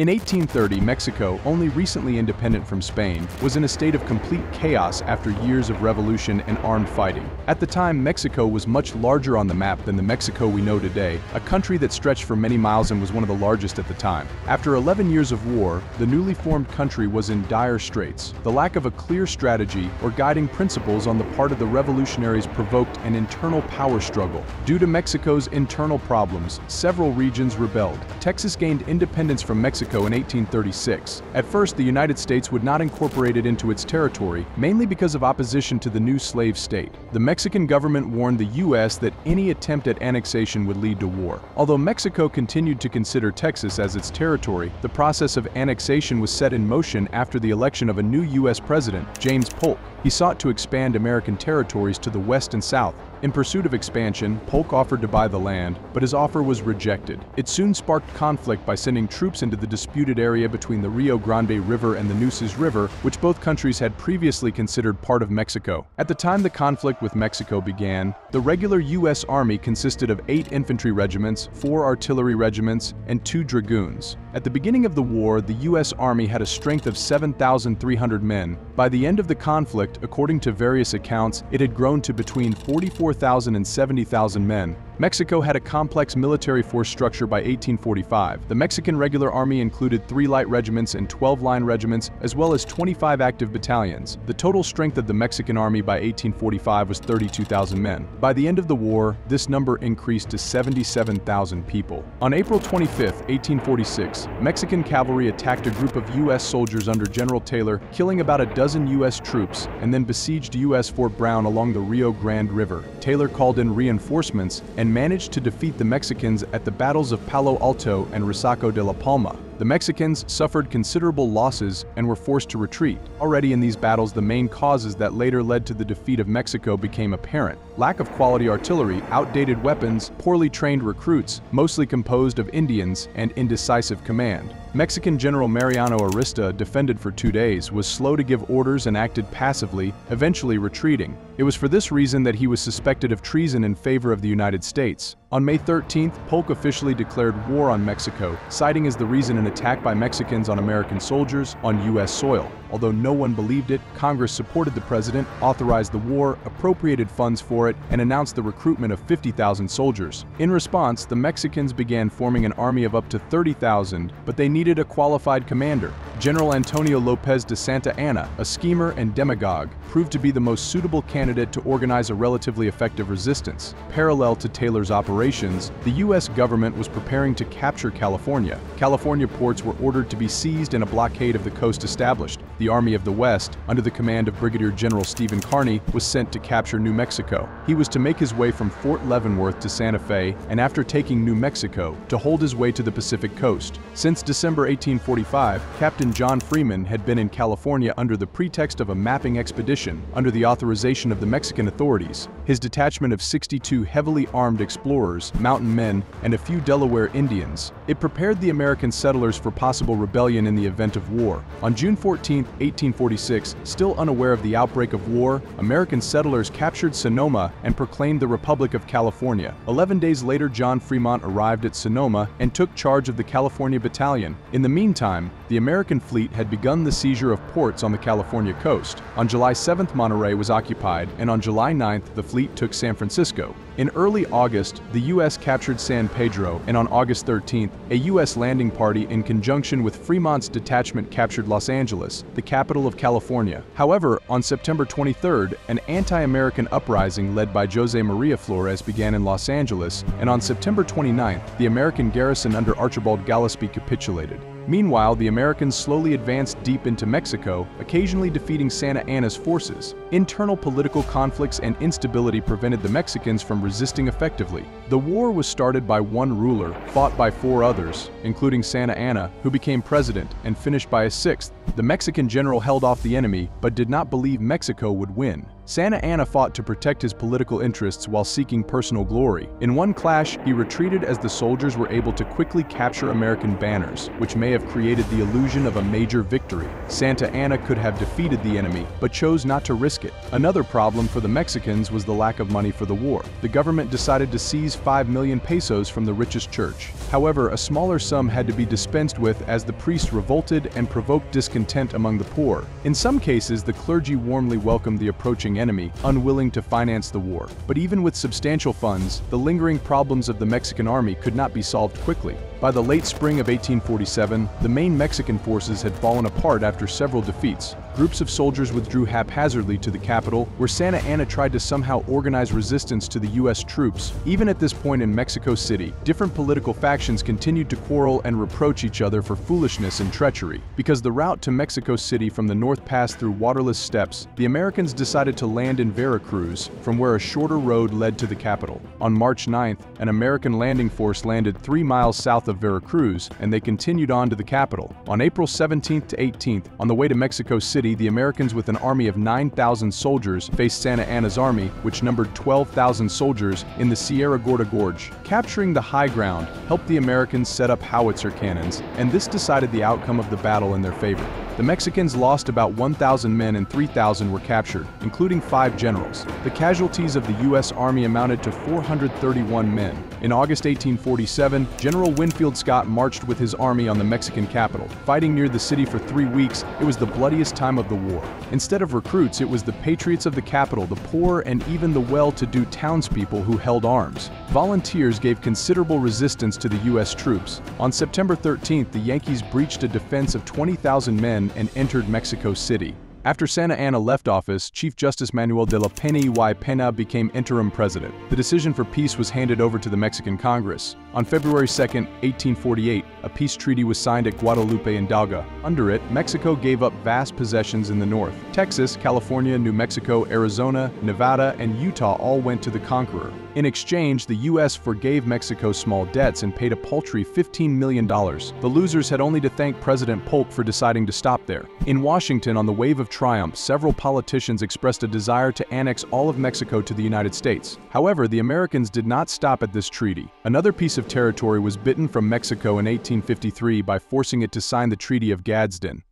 In 1830, Mexico, only recently independent from Spain, was in a state of complete chaos after years of revolution and armed fighting. At the time, Mexico was much larger on the map than the Mexico we know today, a country that stretched for many miles and was one of the largest at the time. After 11 years of war, the newly formed country was in dire straits. The lack of a clear strategy or guiding principles on the part of the revolutionaries provoked an internal power struggle. Due to Mexico's internal problems, several regions rebelled. Texas gained independence from Mexico in 1836. At first, the United States would not incorporate it into its territory, mainly because of opposition to the new slave state. The Mexican government warned the U.S. that any attempt at annexation would lead to war. Although Mexico continued to consider Texas as its territory, the process of annexation was set in motion after the election of a new U.S. president, James Polk. He sought to expand American territories to the west and south. In pursuit of expansion, Polk offered to buy the land, but his offer was rejected. It soon sparked conflict by sending troops into the disputed area between the Rio Grande River and the Nueces River, which both countries had previously considered part of Mexico. At the time the conflict with Mexico began, the regular U.S. Army consisted of 8 infantry regiments, 4 artillery regiments, and 2 dragoons. At the beginning of the war, the U.S. Army had a strength of 7,300 men. By the end of the conflict, according to various accounts, it had grown to between 44,000 and 70,000 men. Mexico had a complex military force structure by 1845. The Mexican regular army included 3 light regiments and 12 line regiments, as well as 25 active battalions. The total strength of the Mexican army by 1845 was 32,000 men. By the end of the war, this number increased to 77,000 people. On April 25, 1846, Mexican cavalry attacked a group of U.S. soldiers under General Taylor, killing about a dozen U.S. troops, and then besieged U.S. Fort Brown along the Rio Grande River. Taylor called in reinforcements and managed to defeat the Mexicans at the battles of Palo Alto and Resaca de la Palma. The Mexicans suffered considerable losses and were forced to retreat. Already in these battles, the main causes that later led to the defeat of Mexico became apparent. Lack of quality artillery, outdated weapons, poorly trained recruits, mostly composed of Indians, and indecisive command. Mexican General Mariano Arista defended for 2 days, was slow to give orders and acted passively, eventually retreating. It was for this reason that he was suspected of treason in favor of the United States. On May 13th, Polk officially declared war on Mexico, citing as the reason an attack by Mexicans on American soldiers on U.S. soil. Although no one believed it, Congress supported the president, authorized the war, appropriated funds for it, and announced the recruitment of 50,000 soldiers. In response, the Mexicans began forming an army of up to 30,000, but they needed a qualified commander. General Antonio Lopez de Santa Anna, a schemer and demagogue, proved to be the most suitable candidate to organize a relatively effective resistance. Parallel to Taylor's operation, the U.S. government was preparing to capture California. California ports were ordered to be seized and a blockade of the coast established. The Army of the West, under the command of Brigadier General Stephen Kearny, was sent to capture New Mexico. He was to make his way from Fort Leavenworth to Santa Fe, and after taking New Mexico, to hold his way to the Pacific coast. Since December 1845, Captain John Freeman had been in California under the pretext of a mapping expedition under the authorization of the Mexican authorities. His detachment of 62 heavily armed explorers, mountain men, and a few Delaware Indians. It prepared the American settlers for possible rebellion in the event of war. On June 14, 1846, still unaware of the outbreak of war, American settlers captured Sonoma and proclaimed the Republic of California. 11 days later, John Fremont arrived at Sonoma and took charge of the California Battalion. In the meantime, the American fleet had begun the seizure of ports on the California coast. On July 7th, Monterey was occupied, and on July 9th, the fleet took San Francisco. In early August, the U.S. captured San Pedro, and on August 13th, a U.S. landing party in conjunction with Fremont's detachment captured Los Angeles, the capital of California. However, on September 23rd, an anti-American uprising led by Jose Maria Flores began in Los Angeles, and on September 29th, the American garrison under Archibald Gillespie capitulated. Meanwhile, the Americans slowly advanced deep into Mexico, occasionally defeating Santa Anna's forces. Internal political conflicts and instability prevented the Mexicans from resisting effectively. The war was started by one ruler, fought by 4 others, including Santa Anna, who became president, and finished by a 6th. The Mexican general held off the enemy, but did not believe Mexico would win. Santa Anna fought to protect his political interests while seeking personal glory. In one clash, he retreated as the soldiers were able to quickly capture American banners, which may have created the illusion of a major victory. Santa Anna could have defeated the enemy, but chose not to risk it. Another problem for the Mexicans was the lack of money for the war. The government decided to seize 5 million pesos from the richest church. However, a smaller sum had to be dispensed with as the priests revolted and provoked discontent among the poor. In some cases, the clergy warmly welcomed the approaching enemy, unwilling to finance the war. But even with substantial funds, the lingering problems of the Mexican army could not be solved quickly. By the late spring of 1847, the main Mexican forces had fallen apart after several defeats. Groups of soldiers withdrew haphazardly to the capital, where Santa Anna tried to somehow organize resistance to the U.S. troops. Even at this point in Mexico City, different political factions continued to quarrel and reproach each other for foolishness and treachery. Because the route to Mexico City from the north passed through waterless steppes, the Americans decided to land in Veracruz, from where a shorter road led to the capital. On March 9th, an American landing force landed 3 miles south of Veracruz, and they continued on to the capital. On April 17th to 18th, on the way to Mexico City, the Americans with an army of 9,000 soldiers faced Santa Anna's army, which numbered 12,000 soldiers, in the Sierra Gorda Gorge. Capturing the high ground helped the Americans set up howitzer cannons, and this decided the outcome of the battle in their favor. The Mexicans lost about 1,000 men and 3,000 were captured, including 5 generals. The casualties of the U.S. Army amounted to 431 men. In August 1847, General Winfield Scott marched with his army on the Mexican capital. Fighting near the city for 3 weeks, it was the bloodiest time of the war. Instead of recruits, it was the patriots of the capital, the poor, and even the well-to-do townspeople who held arms. Volunteers gave considerable resistance to the U.S. troops. On September 13th, the Yankees breached a defense of 20,000 men and entered Mexico City. After Santa Anna left office, Chief Justice Manuel de la Pena y Pena became interim president. The decision for peace was handed over to the Mexican Congress. On February 2, 1848, a peace treaty was signed at Guadalupe Hidalgo. Under it, Mexico gave up vast possessions in the north. Texas, California, New Mexico, Arizona, Nevada, and Utah all went to the conqueror. In exchange, the U.S. forgave Mexico small debts and paid a paltry $15 million. The losers had only to thank President Polk for deciding to stop there. In Washington, on the wave of triumph, several politicians expressed a desire to annex all of Mexico to the United States. However, the Americans did not stop at this treaty. Another piece of territory was bitten from Mexico in 1853 by forcing it to sign the Treaty of Gadsden.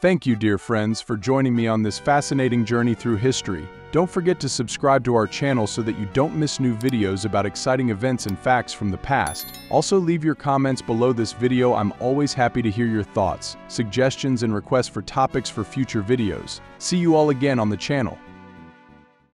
Thank you, dear friends, for joining me on this fascinating journey through history. Don't forget to subscribe to our channel so that you don't miss new videos about exciting events and facts from the past. Also, leave your comments below this video. I'm always happy to hear your thoughts, suggestions, and requests for topics for future videos. See you all again on the channel.